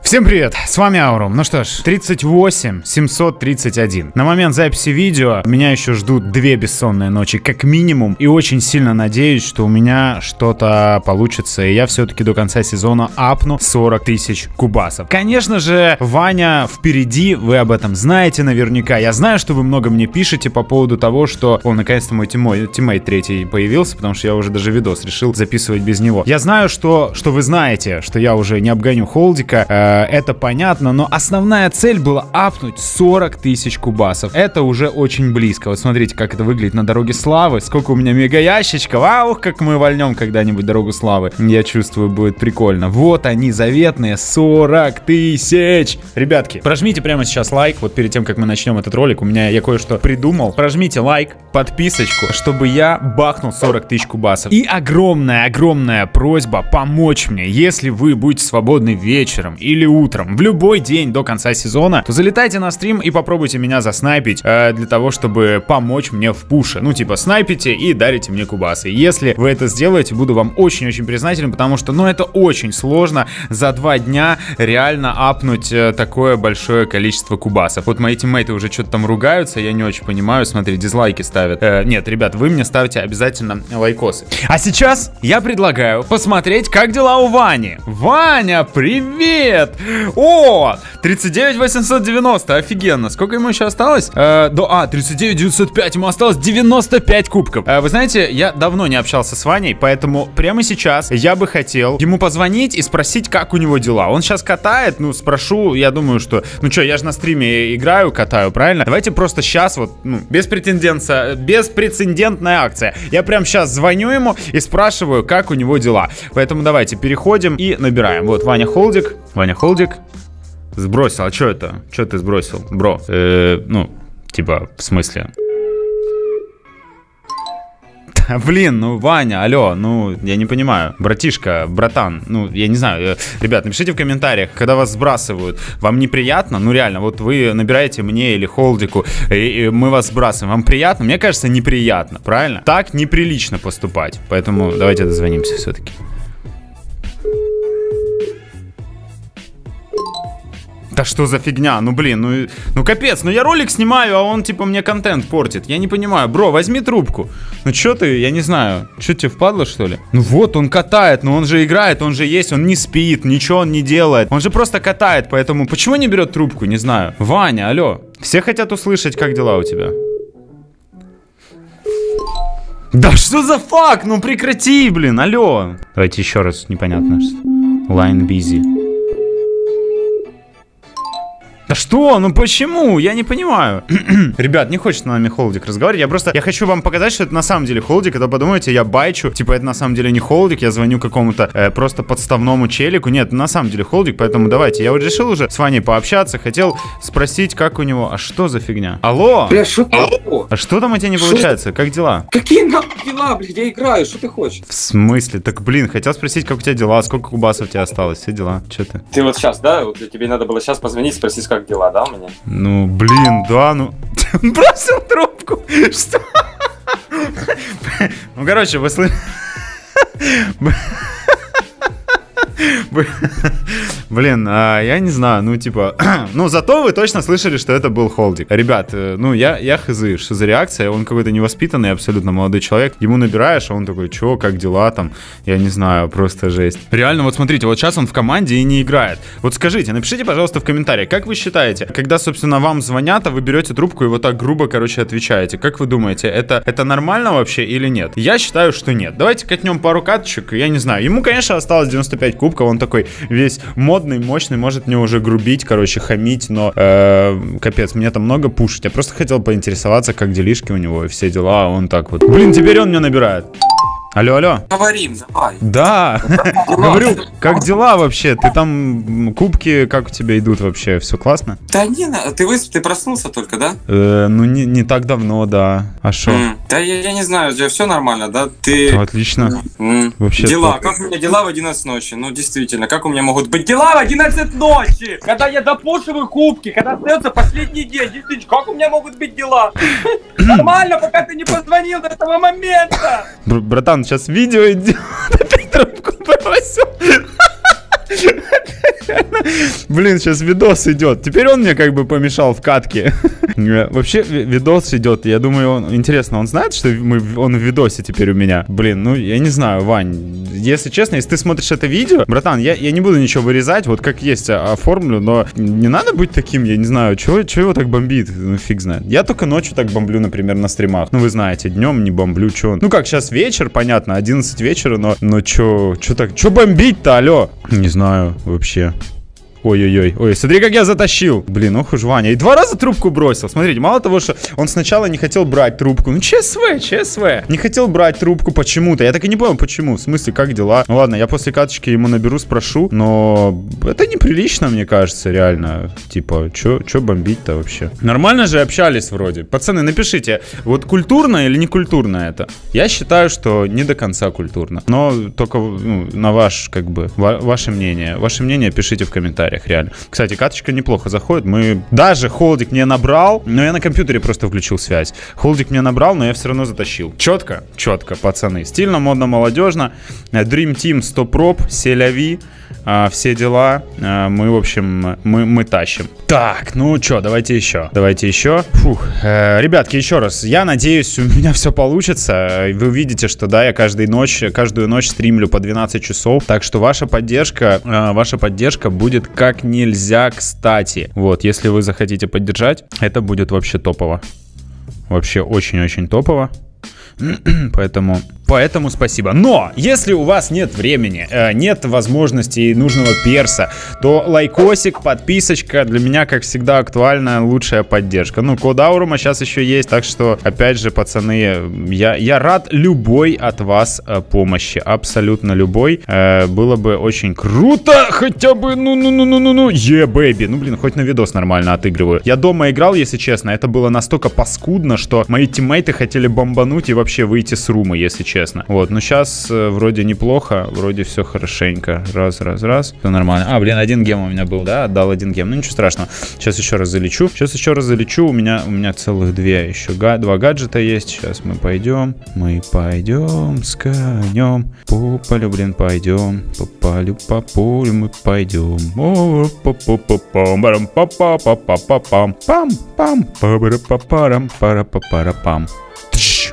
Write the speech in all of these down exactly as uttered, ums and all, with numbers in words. Всем привет, с вами Аурум. Ну что ж, тридцать восемь семьсот тридцать один. На момент записи видео меня еще ждут две бессонные ночи, как минимум. И очень сильно надеюсь, что у меня что-то получится. И я все-таки до конца сезона апну сорок тысяч кубасов. Конечно же, Ваня впереди, вы об этом знаете наверняка. Я знаю, что вы много мне пишете по поводу того, что... О, наконец-то мой тиммейт, тиммейт третий появился, потому что я уже даже видос решил записывать без него. Я знаю, что, что вы знаете, что я уже не обгоню Холдика, э это понятно, но основная цель была апнуть сорок тысяч кубасов. Это уже очень близко. Вот смотрите, как это выглядит на дороге славы. Сколько у меня мега ящичков. Аух, как мы вольнем когда-нибудь дорогу славы. Я чувствую, будет прикольно. Вот они, заветные сорок тысяч. Ребятки, прожмите прямо сейчас лайк. Вот перед тем, как мы начнем этот ролик, у меня я кое-что придумал. Прожмите лайк, подписочку, чтобы я бахнул сорок тысяч кубасов. И огромная-огромная просьба помочь мне. Если вы будете свободны вечером или утром, в любой день до конца сезона, то залетайте на стрим и попробуйте меня заснайпить, э, для того, чтобы помочь мне в пуше. Ну, типа, снайпите и дарите мне кубасы. Если вы это сделаете, буду вам очень-очень признателен, потому что, ну, это очень сложно за два дня реально апнуть э, такое большое количество кубасов. Вот мои тиммейты уже что-то там ругаются, я не очень понимаю, смотри, дизлайки ставят. Э, нет, ребят, вы мне ставите обязательно лайкосы. А сейчас я предлагаю посмотреть, как дела у Вани. Ваня, привет! О, тридцать девять восемьсот девяносто, офигенно. Сколько ему еще осталось? Э, до, а, тридцать девять девятьсот пять, ему осталось девяносто пять кубков. Э, вы знаете, я давно не общался с Ваней, поэтому прямо сейчас я бы хотел ему позвонить и спросить, как у него дела. Он сейчас катает, ну, спрошу, я думаю, что... Ну что, я же на стриме играю, катаю, правильно? Давайте просто сейчас вот, ну, без претенденца, беспрецедентная акция. Я прям сейчас звоню ему и спрашиваю, как у него дела. Поэтому давайте переходим и набираем. Вот, Ваня Холдик, Ваня Холдик. Холдик сбросил, а что это? Что ты сбросил, бро? Э, ну, типа, в смысле? Блин, ну, Ваня, алло, ну, я не понимаю. Братишка, братан, ну, я не знаю. Ребят, напишите в комментариях, когда вас сбрасывают, вам неприятно? Ну, реально, вот вы набираете мне или Холдику, и, и мы вас сбрасываем. Вам приятно? Мне кажется, неприятно, правильно? Так неприлично поступать. Поэтому давайте дозвонимся все-таки. Да что за фигня? Ну блин, ну, ну капец, ну я ролик снимаю, а он типа мне контент портит. Я не понимаю, бро, возьми трубку. Ну чё ты, я не знаю, чё тебе впадло что ли? Ну вот, он катает, но он же играет, он же есть, он не спит, ничего он не делает. Он же просто катает, поэтому почему не берет трубку, не знаю. Ваня, алло, все хотят услышать, как дела у тебя. Да что за факт, ну прекрати, блин, алло. Давайте еще раз, непонятно. Line busy. Да что? Ну почему? Я не понимаю. Ребят, не хочет на нами Холдик разговаривать. Я просто, я хочу вам показать, что это на самом деле Холдик. Это подумайте, я байчу. Типа это на самом деле не Холдик. Я звоню какому-то э, просто подставному челику. Нет, на самом деле Холдик. Поэтому давайте. Я вот решил уже с Ваней пообщаться. Хотел спросить, как у него. А что за фигня? Алло? Бля, шо... Алло? А что там у тебя не получается? Шо... Как дела? Какие нахуй дела, блядь? Я играю. Что ты хочешь? В смысле? Так, блин, хотел спросить, как у тебя дела? Сколько кубасов у тебя осталось? Все дела? Че ты? Ты вот сейчас, да? Вот тебе надо было сейчас позвонить, спросить, как дела, да, у меня? Ну, блин, да, ну... Бросил трубку! Что? Ну, короче, вы слышите... Блин, я не знаю, ну, типа... Ну, зато вы точно слышали, что это был Холдик. Ребят, ну, я, я хз, что за реакция? Он какой-то невоспитанный, абсолютно молодой человек. Ему набираешь, а он такой, чё, как дела там? Я не знаю, просто жесть. Реально, вот смотрите, вот сейчас он в команде и не играет. Вот скажите, напишите, пожалуйста, в комментариях, как вы считаете, когда, собственно, вам звонят, а вы берете трубку и вот так грубо, короче, отвечаете. Как вы думаете, это, это нормально вообще или нет? Я считаю, что нет. Давайте катнем пару каточек, я не знаю. Ему, конечно, осталось девяносто пять кубков, он такой весь модный, мощный, может мне уже грубить, короче, хамить, но э, капец, мне там много пушить. Я просто хотел поинтересоваться, как делишки у него и все дела, а он так вот. Блин, теперь он меня набирает. Алло, алло. Говорим, давай. Да. Говорю, как дела вообще? Ты там, кубки, как у тебя идут вообще? Все классно? Да не, ты высп, ты проснулся только, да? Э, ну, не, не так давно, да. А шо? Mm. Да я, я не знаю, у тебя все нормально, да? Ты... Отлично. Mm. Вообще дела, так... как у меня дела в одиннадцать ночи? Ну, действительно, как у меня могут быть дела в одиннадцать ночи? Когда я допушиваю кубки, когда остается последний день, действительно, как у меня могут быть дела? Нормально, пока ты не позвонил до этого момента. Братан, сейчас видео идет. Опять трубку бросил. Блин, сейчас видос идет. Теперь он мне как бы помешал в катке. Вообще видос идет. Я думаю, он... интересно, он знает, что мы... он в видосе теперь у меня? Блин, ну я не знаю, Вань. Если честно, если ты смотришь это видео, братан, я, я не буду ничего вырезать. Вот как есть оформлю, но не надо быть таким. Я не знаю, чего, чего его так бомбит. Ну фиг знает. Я только ночью так бомблю, например, на стримах. Ну вы знаете, днем не бомблю, чё. Ну как, сейчас вечер, понятно, одиннадцать вечера, но... Но чё, чё так... Чё бомбить-то, алё? Не знаю вообще. Ой-ой-ой, ой, смотри, как я затащил. Блин, ох уж Ваня. И два раза трубку бросил. Смотрите, мало того, что он сначала не хотел брать трубку. Ну, ЧСВ, ЧСВ. Не хотел брать трубку почему-то. Я так и не понял, почему. В смысле, как дела? Ну, ладно, я после каточки ему наберу, спрошу. Но это неприлично, мне кажется, реально. Типа, чё, чё бомбить-то вообще? Нормально же общались вроде. Пацаны, напишите, вот культурно или не культурно это? Я считаю, что не до конца культурно. Но только ну, на ваш, как бы, ва ваше мнение. Ваше мнение пишите в комментариях. Реально. Кстати, каточка неплохо заходит. Мы даже Холдик не набрал, но я на компьютере просто включил связь. Холдик не набрал, но я все равно затащил. Четко, четко, пацаны. Стильно, модно, молодежно. Dream Team сто проп, селяви, а, все дела. А, мы, в общем, мы, мы тащим. Так, ну что, давайте еще. Давайте еще. Фух. Э, ребятки, еще раз. Я надеюсь, у меня все получится. Вы увидите, что да, я каждую ночь, каждую ночь стримлю по двенадцать часов. Так что ваша поддержка, э, ваша поддержка будет как нельзя кстати. Вот, если вы захотите поддержать, это будет вообще топово. Вообще очень-очень топово. Поэтому... Поэтому спасибо. Но, если у вас нет времени, нет возможности и нужного перса, то лайкосик, подписочка для меня, как всегда, актуальная, лучшая поддержка. Ну, код Аурума сейчас еще есть, так что, опять же, пацаны, я, я рад любой от вас помощи. Абсолютно любой. Было бы очень круто, хотя бы, ну-ну-ну-ну-ну-ну, е, бэби. Ну, блин, хоть на видос нормально отыгрываю. Я дома играл, если честно, это было настолько паскудно, что мои тиммейты хотели бомбануть и вообще выйти с рума, если честно. Вот, ну сейчас э, вроде неплохо, вроде все хорошенько. Раз, раз, раз. Все нормально. А, блин, один гем у меня был, да? Отдал один гем. Ну ничего страшного. Сейчас еще раз залечу. Сейчас еще раз залечу. У меня у меня целых две еще. Га два гаджета есть. Сейчас мы пойдем. Мы пойдем с конем. По полю, блин, пойдем. По полю, по полю мы пойдем. О, по по по пам па па па па па пам пам пам па парам пара па пара пам.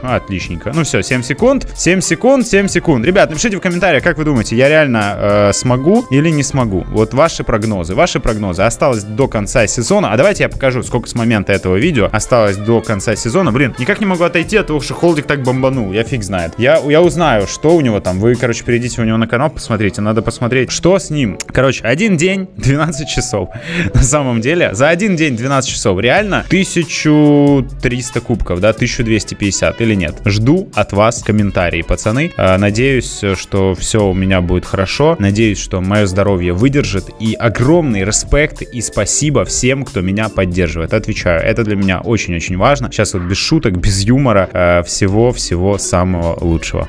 Отличненько. Ну все, семь секунд. семь секунд, семь секунд. Ребят, напишите в комментариях, как вы думаете, я реально э, смогу или не смогу. Вот ваши прогнозы. Ваши прогнозы. Осталось до конца сезона. А давайте я покажу, сколько с момента этого видео осталось до конца сезона. Блин, никак не могу отойти от того, что Холдик так бомбанул. Я фиг знает. Я, я узнаю, что у него там. Вы, короче, перейдите у него на канал, посмотрите. Надо посмотреть, что с ним. Короче, один день, двенадцать часов. На самом деле, за один день, двенадцать часов. Реально, тысяча триста кубков, да, тысяча двести пятьдесят. Или нет. Жду от вас комментарии, пацаны. Надеюсь, что все у меня будет хорошо. Надеюсь, что мое здоровье выдержит. И огромный респект и спасибо всем, кто меня поддерживает. Отвечаю, это для меня очень-очень важно. Сейчас вот без шуток, без юмора, всего-всего самого лучшего.